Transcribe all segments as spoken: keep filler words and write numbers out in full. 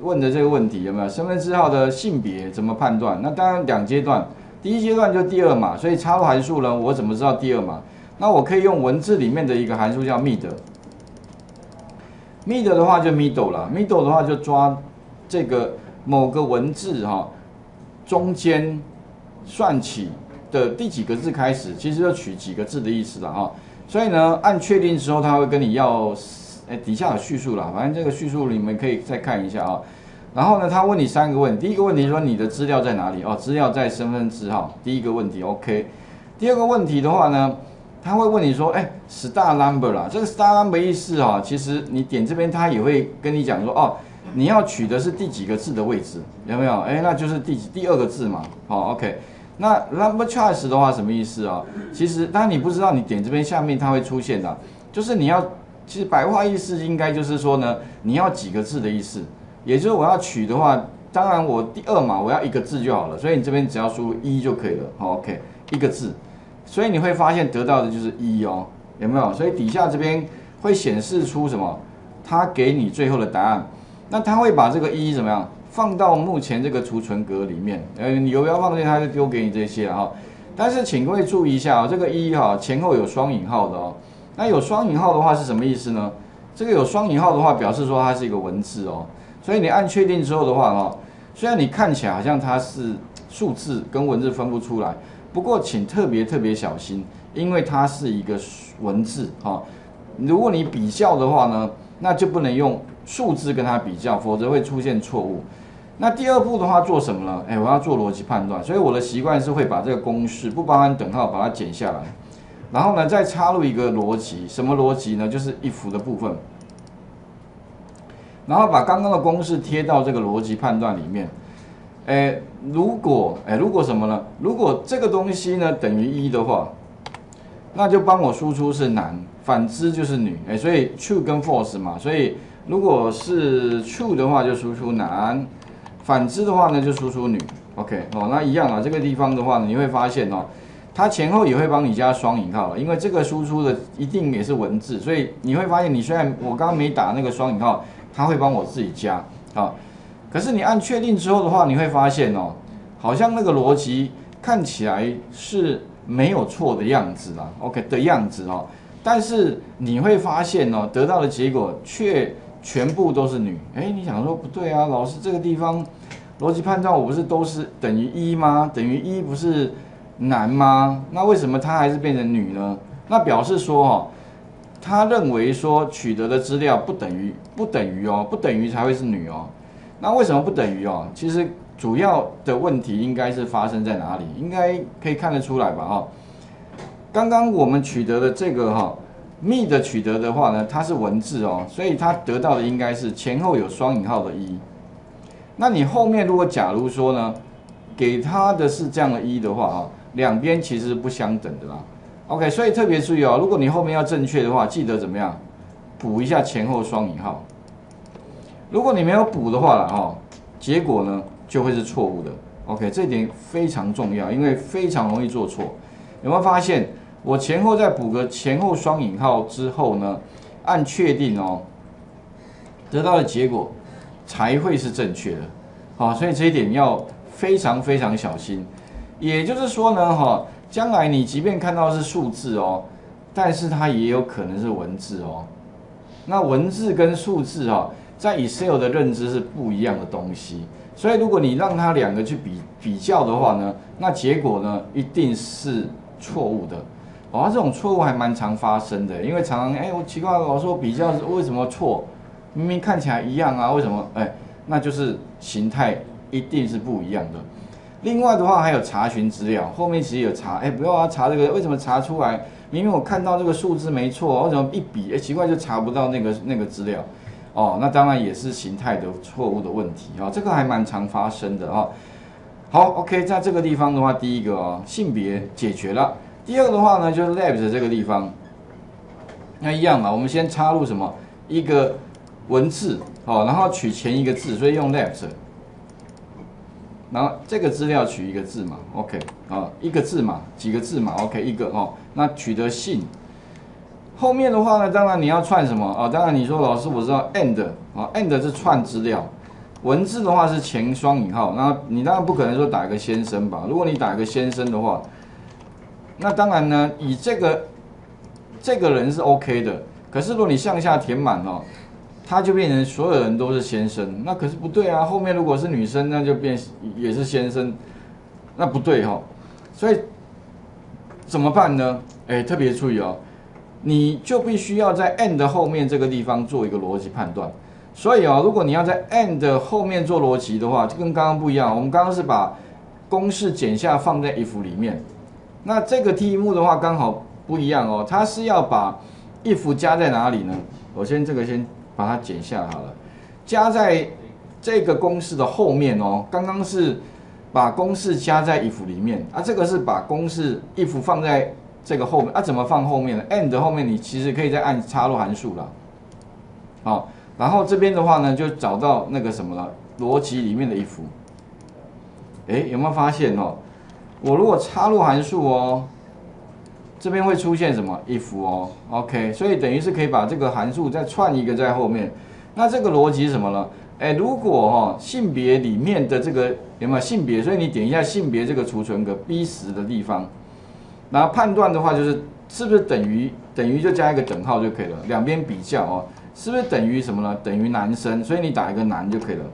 问的这个问题有没有身份字号的性别怎么判断？那当然两阶段，第一阶段就第二码，所以插入函数呢，我怎么知道第二码？那我可以用文字里面的一个函数叫 mid，mid 的话就 middle 了 ，middle 的话就抓这个某个文字哈、哦、中间算起的第几个字开始，其实就取几个字的意思了哈、哦。所以呢，按确定之后，它会跟你要。 哎，底下有叙述啦，反正这个叙述你们可以再看一下啊、喔。然后呢，他问你三个问题，第一个问题说你的资料在哪里？哦，资料在身份字号，第一个问题 OK。第二个问题的话呢，他会问你说，哎 ，star number 啦，这个 star number 意思啊、喔，其实你点这边他也会跟你讲说，哦，你要取的是第几个字的位置，有没有？哎、欸，那就是第几第二个字嘛。好、哦、，OK。那 number choice 的话什么意思啊、喔？其实当你不知道，你点这边下面它会出现的，就是你要。 其实白话意思应该就是说呢，你要几个字的意思，也就是我要取的话，当然我第二码我要一个字就好了，所以你这边只要输入一就可以了。好 ，OK， 一个字，所以你会发现得到的就是一哦，有没有？所以底下这边会显示出什么？它给你最后的答案，那它会把这个一怎么样放到目前这个储存格里面？呃，你游标放进去，它就丢给你这些哈、哦。但是请各位注意一下啊、哦，这个一哈、哦、前后有双引号的哦。 那有双引号的话是什么意思呢？这个有双引号的话，表示说它是一个文字哦。所以你按确定之后的话哦，虽然你看起来好像它是数字跟文字分不出来，不过请特别特别小心，因为它是一个文字哦。如果你比较的话呢，那就不能用数字跟它比较，否则会出现错误。那第二步的话做什么呢？哎，我要做逻辑判断，所以我的习惯是会把这个公式不包含等号把它剪下来。 然后呢，再插入一个逻辑，什么逻辑呢？就是 if 的部分，然后把刚刚的公式贴到这个逻辑判断里面。哎，如果哎，如果什么呢？如果这个东西呢等于一的话，那就帮我输出是男，反之就是女。哎，所以 true 跟 false 嘛，所以如果是 true 的话就输出男，反之的话呢就输出女。OK， 哦，那一样啊，这个地方的话呢，你会发现哦。 它前后也会帮你加双引号了，因为这个输出的一定也是文字，所以你会发现，你虽然我刚刚没打那个双引号，它会帮我自己加啊。可是你按确定之后的话，你会发现哦，好像那个逻辑看起来是没有错的样子啦 ，OK 的样子哦。但是你会发现哦，得到的结果却全部都是女。哎，你想说不对啊，老师这个地方逻辑判断我不是都是等于一吗？等于一不是？ 男吗？那为什么他还是变成女呢？那表示说哦，他认为说取得的资料不等于不等于哦，不等于才会是女哦。那为什么不等于哦？其实主要的问题应该是发生在哪里？应该可以看得出来吧？哈，刚刚我们取得的这个哈、哦、mid 的取得的话呢，它是文字哦，所以它得到的应该是前后有双引号的一。那你后面如果假如说呢，给他的是这样的一的话啊、哦。 两边其实不相等的啦 ，OK， 所以特别注意哦，如果你后面要正确的话，记得怎么样补一下前后双引号。如果你没有补的话啦，哦，结果呢就会是错误的 ，OK， 这点非常重要，因为非常容易做错。有没有发现我前后再补个前后双引号之后呢，按确定哦，得到的结果才会是正确的，好，所以这一点要非常非常小心。 也就是说呢，哈，将来你即便看到是数字哦，但是它也有可能是文字哦。那文字跟数字哈、哦，在 Excel 的认知是不一样的东西，所以如果你让它两个去比比较的话呢，那结果呢一定是错误的。哦，这种错误还蛮常发生的，因为常常哎，我奇怪，老师我比较为什么错？明明看起来一样啊，为什么？哎，那就是形态一定是不一样的。 另外的话，还有查询资料，后面其实有查，哎，不要啊，查这个为什么查出来？明明我看到这个数字没错，为什么一比，哎，奇怪就查不到那个那个资料，哦，那当然也是形态的错误的问题啊、哦，这个还蛮常发生的啊、哦。好 ，OK， 在这个地方的话，第一个哦，性别解决了，第二个的话呢，就是 left 这个地方，那一样嘛，我们先插入什么一个文字，哦，然后取前一个字，所以用 left。 然后这个资料取一个字嘛 ，OK 啊，一个字嘛，几个字嘛 ，OK 一个哦。那取得姓，后面的话呢，当然你要串什么啊、哦？当然你说老师我知道 end 啊、哦、，end 是串资料，文字的话是前双引号，那你当然不可能说打一个先生吧？如果你打一个先生的话，那当然呢，以这个这个人是 OK 的。可是如果你向下填满哦，它就变成所有人都是先生，那可是不对啊。后面如果是女生，那就变也是先生，那不对哈、哦。所以怎么办呢？哎，特别注意哦，你就必须要在 end 后面这个地方做一个逻辑判断。 所以啊、哦，如果你要在 and 后面做逻辑的话，就跟刚刚不一样。我们刚刚是把公式剪下放在 if 里面，那这个题目的话刚好不一样哦，它是要把 if 加在哪里呢？我先这个先把它剪下好了，加在这个公式的后面哦。刚刚是把公式加在 if 里面，啊，这个是把公式 if 放在这个后面，啊，怎么放后面呢 ？and 后面你其实可以再按插入函数啦。好、哦。 然后这边的话呢，就找到那个什么了，逻辑里面的 if。哎，有没有发现哦？我如果插入函数哦，这边会出现什么 if 哦 ？OK， 所以等于是可以把这个函数再串一个在后面。那这个逻辑什么了？哎，如果哈、哦、性别里面的这个有没有性别？所以你点一下性别这个储存格 B 十 的地方，然后判断的话就是是不是等于等于就加一个等号就可以了，两边比较哦。 是不是等于什么呢？等于男生，所以你打一个男就可以了。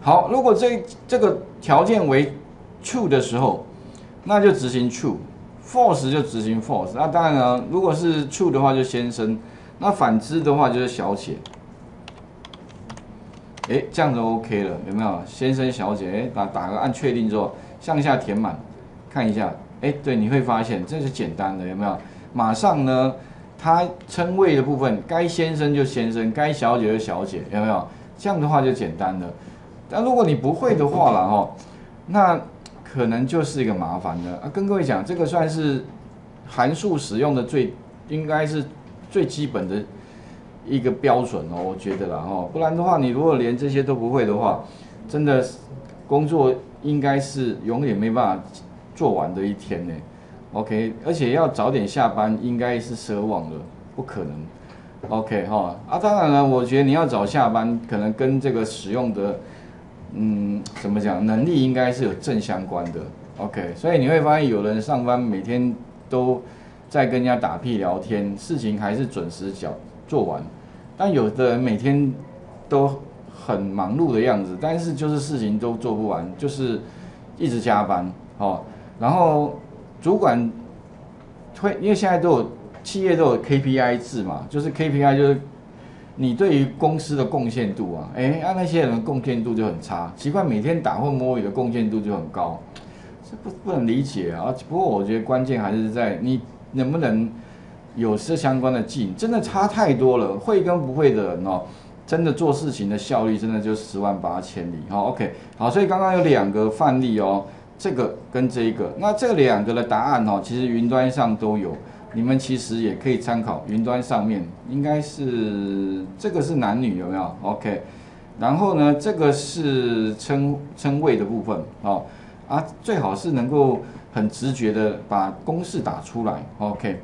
好，如果这这个条件为 true 的时候，那就执行 true；false 就执行 false。那当然了，如果是 true 的话就先生，那反之的话就是小写。哎、欸，这样就 OK 了，有没有？先生、小姐，哎、欸，打打个按确定之后，向下填满，看一下，哎、欸，对，你会发现这是简单的，有没有？马上呢。 它称谓的部分，该先生就先生，该小姐就小姐，有没有？这样的话就简单了。但如果你不会的话啦哦，那可能就是一个麻烦的啊。跟各位讲，这个算是函数使用的最，应该是最基本的一个标准哦，我觉得啦哦。不然的话，你如果连这些都不会的话，真的工作应该是永远没办法做完的一天呢。 OK， 而且要早点下班，应该是奢望了，不可能。OK 哈啊，当然了，我觉得你要早下班，可能跟这个使用的，嗯，怎么讲，能力应该是有正相关的。OK， 所以你会发现有人上班每天都在跟人家打屁聊天，事情还是准时缴做完，但有的人每天都很忙碌的样子，但是就是事情都做不完，就是一直加班哦，然后。 主管推，因为现在都有企业都有 K P I 制嘛，就是 K P I 就是你对于公司的贡献度啊，哎、欸，啊那些人的贡献度就很差，奇怪每天打混摸鱼的贡献度就很高，这不不能理解啊。不过我觉得关键还是在你能不能有这相关的技能，真的差太多了，会跟不会的人哦，真的做事情的效率真的就十万八千里。好 ，OK， 好，所以刚刚有两个范例哦。 这个跟这一个，那这两个的答案哦，其实云端上都有，你们其实也可以参考。云端上面应该是这个是男女有没有 ？OK， 然后呢，这个是称称谓的部分哦，啊，最好是能够很直觉的把公式打出来。OK，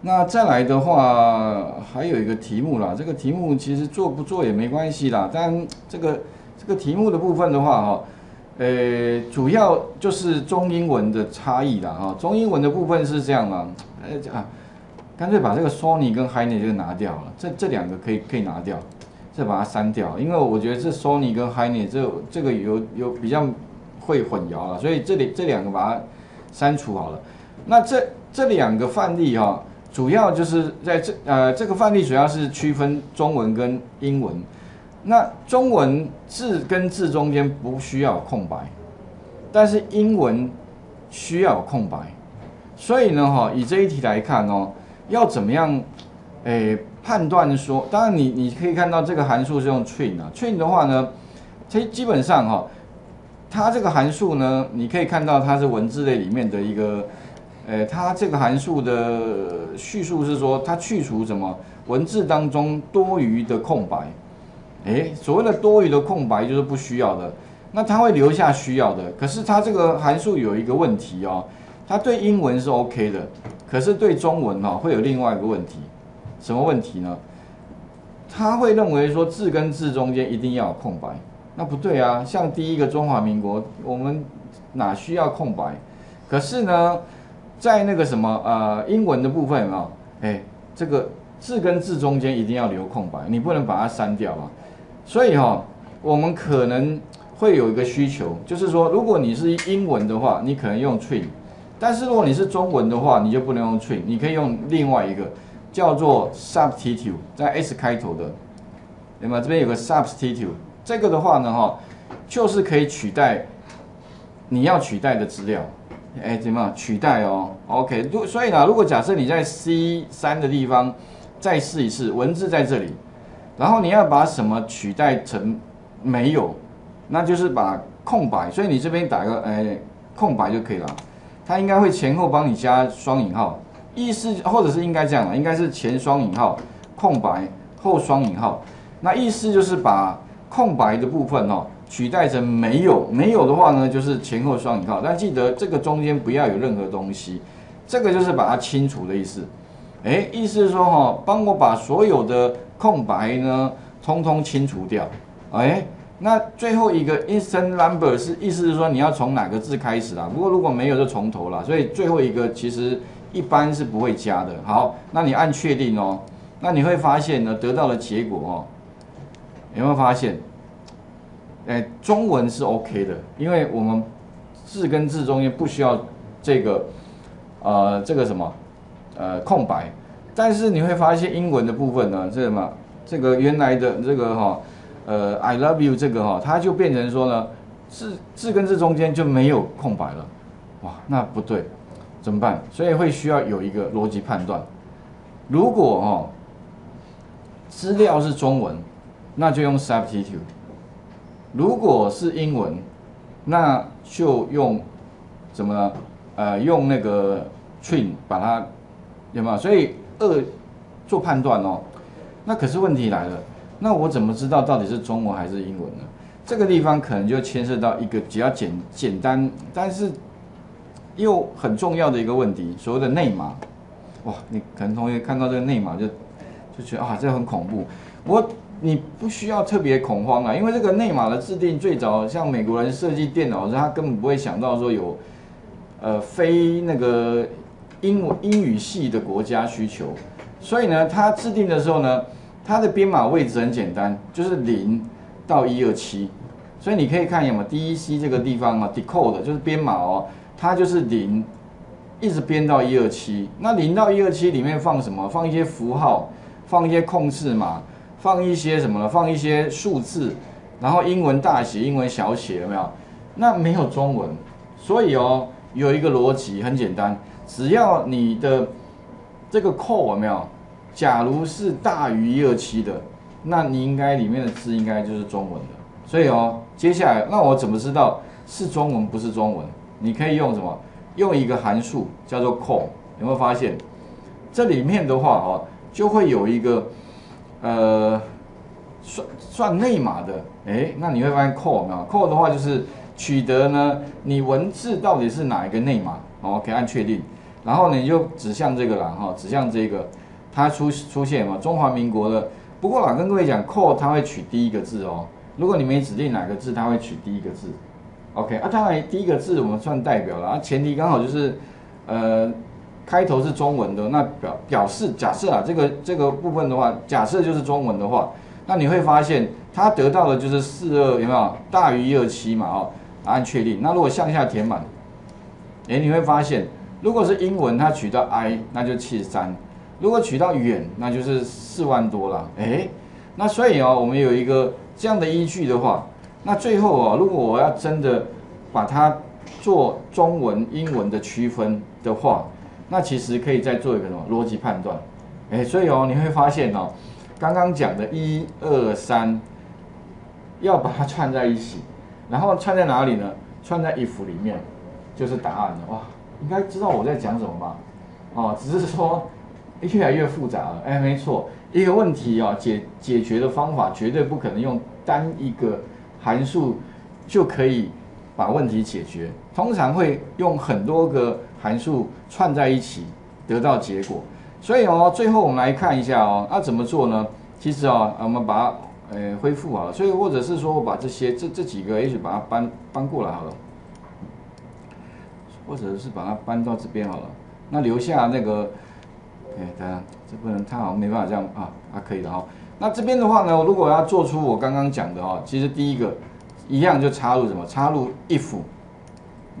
那再来的话，还有一个题目啦，这个题目其实做不做也没关系啦，但这个。 这个题目的部分的话，哈，呃，主要就是中英文的差异啦，哈，中英文的部分是这样啦，呃啊，干脆把这个 Sony 跟 Hine 就拿掉了，这这两个可以可以拿掉，再把它删掉，因为我觉得这 Sony 跟 Hine 这这个有有比较会混淆了，所以这里这两个把它删除好了。那这这两个范例哈、哦，主要就是在这呃这个范例主要是区分中文跟英文。 那中文字跟字中间不需要有空白，但是英文需要有空白，所以呢，哈，以这一题来看哦，要怎么样，诶、欸，判断说，当然你你可以看到这个函数是用 trim 啊 ，trim 的话呢，其实基本上哈、哦，它这个函数呢，你可以看到它是文字类里面的一个，诶、欸，它这个函数的叙述是说它去除什么文字当中多余的空白。 哎，所谓的多余的空白就是不需要的，那它会留下需要的。可是它这个函数有一个问题哦，它对英文是 OK 的，可是对中文哦会有另外一个问题，什么问题呢？他会认为说字跟字中间一定要有空白，那不对啊。像第一个中华民国，我们哪需要空白？可是呢，在那个什么呃英文的部分啊，哎，这个字跟字中间一定要留空白，你不能把它删掉啊。所以哈、哦，我们可能会有一个需求，就是说，如果你是英文的话，你可能用 trim， 但是如果你是中文的话，你就不能用 trim， 你可以用另外一个。 叫做 substitute， 在 S 开头的，那么这边有个 substitute， 这个的话呢，哈，就是可以取代你要取代的资料，哎，怎么取代哦 ？OK， 如所以呢，如果假设你在 C 三 的地方再试一次，文字在这里，然后你要把什么取代成没有，那就是把空白，所以你这边打个哎空白就可以了，它应该会前后帮你加双引号。 意思或者是应该这样，应该是前双引号空白后双引号，那意思就是把空白的部分哦取代成没有，没有的话呢就是前后双引号，但记得这个中间不要有任何东西，这个就是把它清除的意思。哎，意思是说哦，帮我把所有的空白呢通通清除掉。哎，那最后一个 instant number 是意思是说你要从哪个字开始啦，不过如果没有就从头啦，所以最后一个其实。 一般是不会加的。好，那你按确定哦，那你会发现呢，得到的结果哦，有没有发现？哎，中文是 OK 的，因为我们字跟字中间不需要这个呃这个什么呃空白，但是你会发现英文的部分呢，这什么这个原来的这个哈、哦、呃 I love you 这个哈、哦，它就变成说呢字字跟字中间就没有空白了，哇，那不对。 怎么办？所以会需要有一个逻辑判断。如果哦，资料是中文，那就用 substitute； 如果是英文，那就用怎么呢？呃，用那个 trim 把它有没有？所以二做判断哦。那可是问题来了，那我怎么知道到底是中文还是英文呢？这个地方可能就牵涉到一个比较简简单，但是。 又很重要的一个问题，所谓的内码，哇，你可能同学看到这个内码就就觉得啊，这很恐怖。我你不需要特别恐慌啦，因为这个内码的制定最早像美国人设计电脑的时候，他根本不会想到说有呃非那个英文英语系的国家需求，所以呢，他制定的时候呢，它的编码位置很简单，就是零到一二七，所以你可以看有没有 D E C 这个地方啊 ，decode 就是编码哦。 它就是零，一直编到一二七。那零到一二七里面放什么？放一些符号，放一些控制码，放一些什么呢？放一些数字，然后英文大写、英文小写，有没有？那没有中文，所以哦，有一个逻辑很简单，只要你的这个 call 有没有？假如是大于一二七的，那你应该里面的字应该就是中文的。所以哦，接下来那我怎么知道是中文不是中文？ 你可以用什么？用一个函数叫做 call， 有没有发现？这里面的话哦，就会有一个呃算算内码的，哎，那你会发现 call 没有 ？call 的话就是取得呢，你文字到底是哪一个内码哦？可以按确定，然后你就指向这个啦哈、哦，指向这个，它出出现嘛，中华民国的。不过啦，跟各位讲 ，call 它会取第一个字哦，如果你没指定哪个字，它会取第一个字。 OK 啊，当然第一个字我们算代表了啊，前提刚好就是，呃，开头是中文的，那表表示假设啊，这个这个部分的话，假设就是中文的话，那你会发现它得到的就是四二有没有大于一二七嘛哦，按确定。那如果向下填满，哎、欸，你会发现如果是英文它取到 I 那就七十三，如果取到远那就是四万多啦。哎、欸，那所以哦，我们有一个这样的依据的话。 那最后啊，如果我要真的把它做中文、英文的区分的话，那其实可以再做一个什么逻辑判断，哎，所以哦，你会发现哦，刚刚讲的一二三，要把它串在一起，然后串在哪里呢？串在 if 里面，就是答案了。哇，应该知道我在讲什么吧？哦，只是说越来越复杂了。哎，没错，一个问题啊、哦，解解决的方法绝对不可能用单一个。 函数就可以把问题解决，通常会用很多个函数串在一起得到结果。所以哦，最后我们来看一下哦，那、啊、怎么做呢？其实啊，我们把它呃恢复好了，所以或者是说我把这些这这几个，也许把它搬搬过来好了，或者是把它搬到这边好了。那留下那个，哎，等下这不能，它好像没办法这样啊啊，可以的哈。那这边的话呢，如果要做出我刚刚讲的哈，其实第一个一样就插入什么？插入 if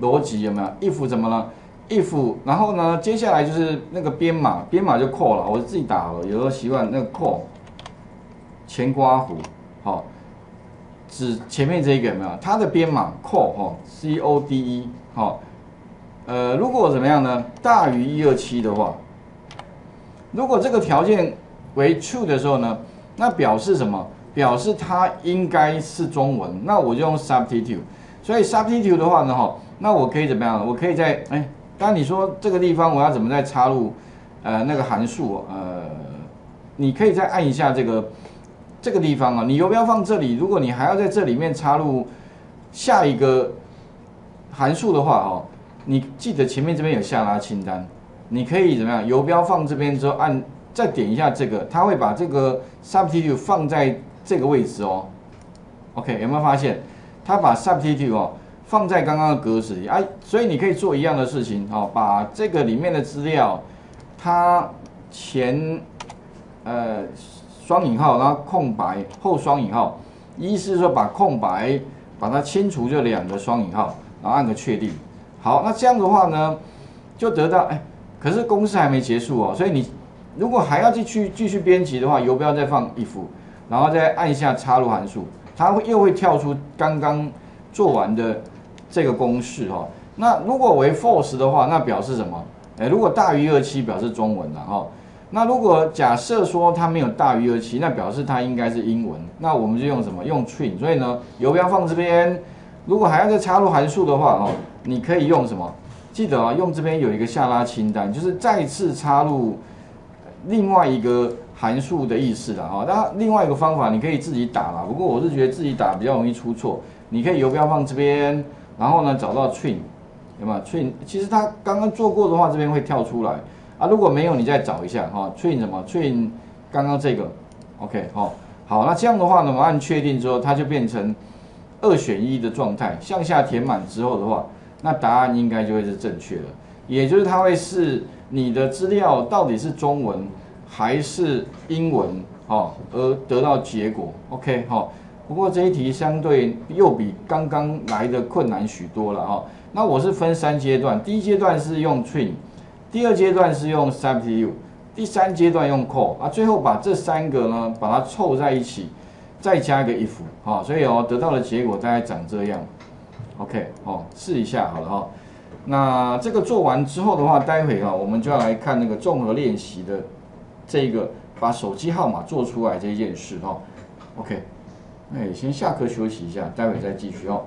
逻辑有没有 ？if 怎么了？ if， 然后呢，接下来就是那个编码，编码就 call 了，我自己打好了，有时候习惯那个 call 前刮弧，好、哦，指前面这个有没有？它的编码 call 哈、哦、，c o d e 好、哦，呃，如果怎么样呢？大于一百二十七的话，如果这个条件为 true 的时候呢，那表示什么？表示它应该是中文，那我就用 substitute， 所以 substitute 的话呢，哈，那我可以怎么样？我可以在哎。 当然你说这个地方我要怎么再插入，呃，那个函数，呃，你可以再按一下这个这个地方啊，你游标放这里，如果你还要在这里面插入下一个函数的话哦，你记得前面这边有下拉清单，你可以怎么样？游标放这边之后按再点一下这个，它会把这个 substitute 放在这个位置哦。OK， 有没有发现？它把 substitute 哦。 放在刚刚的格子里，哎、啊，所以你可以做一样的事情，哦，把这个里面的资料，它前呃双引号，然后空白后双引号，一是说把空白把它清除，就两个双引号，然后按个确定。好，那这样的话呢，就得到哎，可是公式还没结束哦，所以你如果还要继续继续编辑的话，游标再放if，然后再按一下插入函数，它会又会跳出刚刚做完的。 这个公式哈、哦，那如果为 false 的话，那表示什么？哎，如果大于一百二十七表示中文了哈、哦。那如果假设说它没有大于一百二十七，那表示它应该是英文。那我们就用什么？用 trim。所以呢，游标放这边，如果还要再插入函数的话哦，你可以用什么？记得啊、哦，用这边有一个下拉清单，就是再次插入另外一个函数的意思啦哈、哦。那另外一个方法，你可以自己打啦。不过我是觉得自己打比较容易出错。你可以游标放这边。 然后呢，找到 trim， 有没有 trim？ 其实它刚刚做过的话，这边会跳出来啊。如果没有，你再找一下哈、哦。trim 什么 trim？ 刚刚这个 ，OK 好、哦，好。那这样的话呢，我们按确定之后，它就变成二选一的状态。向下填满之后的话，那答案应该就会是正确的，也就是它会是你的资料到底是中文还是英文哦，而得到结果 ，OK 好、哦。 不过这一题相对又比刚刚来的困难许多了哦。那我是分三阶段，第一阶段是用 trim， 第二阶段是用 substitute， 第三阶段用 call 啊，最后把这三个呢把它凑在一起，再加一个 if 啊、哦，所以哦得到的结果大概长这样。OK 哦，试一下好了哈、哦。那这个做完之后的话，待会啊、哦、我们就要来看那个综合练习的这个把手机号码做出来这件事哈、哦。OK。 哎，先下课休息一下，待会再继续哦。